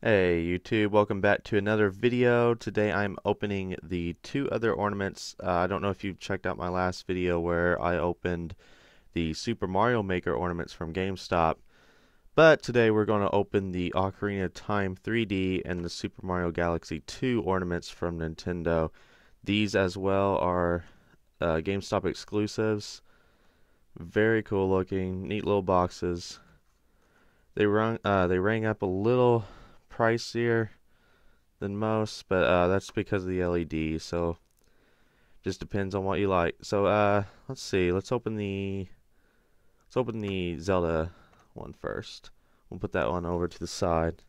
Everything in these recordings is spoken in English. Hey YouTube, welcome back to another video. Today I'm opening the two other ornaments. I don't know if you've checked out my last video where I opened the Super Mario Maker ornaments from GameStop, but today we're going to open the Ocarina of Time 3D and the Super Mario Galaxy 2 ornaments from Nintendo. These as well are GameStop exclusives. Very cool looking, neat little boxes. They rang up a little pricier than most, but that's because of the LED, so just depends on what you like. So let's see, let's open the Zelda one first. We'll put that one over to the side.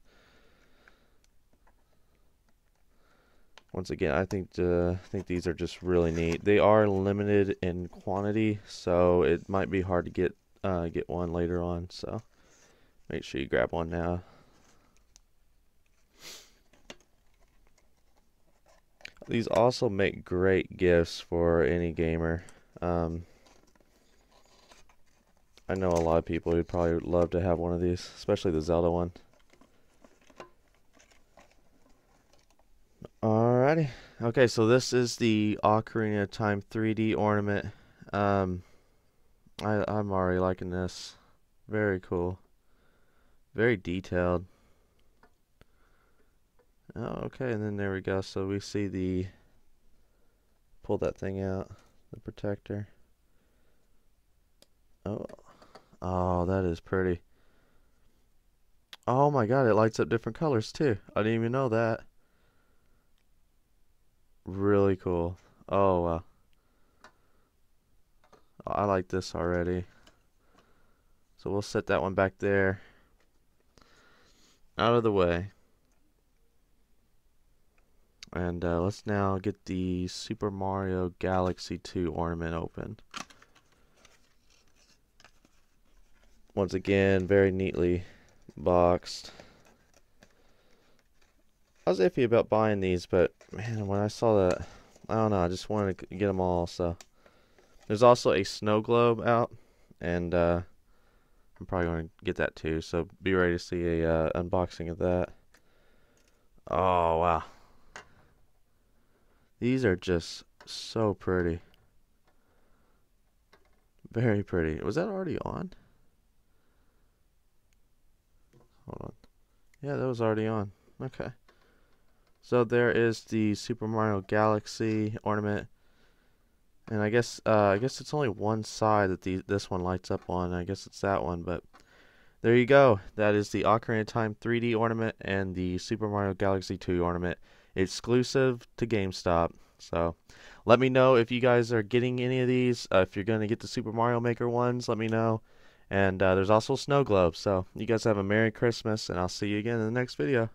Once again, I think these are just really neat. They are limited in quantity, so it might be hard to get one later on, so make sure you grab one now. These also make great gifts for any gamer. I know a lot of people who'd probably love to have one of these, especially the Zelda one. Alrighty. Okay, so this is the Ocarina of Time 3D ornament. I'm already liking this. Very cool. Very detailed. Oh, okay, and then there we go. So we see the, pull that thing out, the protector. Oh, that is pretty. Oh my god, it lights up different colors too. I didn't even know that. Really cool. Oh, wow. I like this already. So we'll set that one back there. Out of the way. And let's now get the Super Mario Galaxy 2 ornament open. Once again, very neatly boxed. I was iffy about buying these, but man, when I saw that, I don't know, I just wanted to get them all. So there's also a snow globe out, and I'm probably going to get that too. So be ready to see a unboxing of that. Oh wow. These are just so pretty. Very pretty. Was that already on? Hold on. Yeah, that was already on. Okay. So there is the Super Mario Galaxy ornament. And I guess it's only one side that this one lights up on. I guess it's that one, but there you go. That is the Ocarina of Time 3D ornament and the Super Mario Galaxy 2 ornament. Exclusive to GameStop. So let me know if you guys are getting any of these. If you're going to get the Super Mario Maker ones, let me know. And there's also snow globes. So you guys have a Merry Christmas, and I'll see you again in the next video.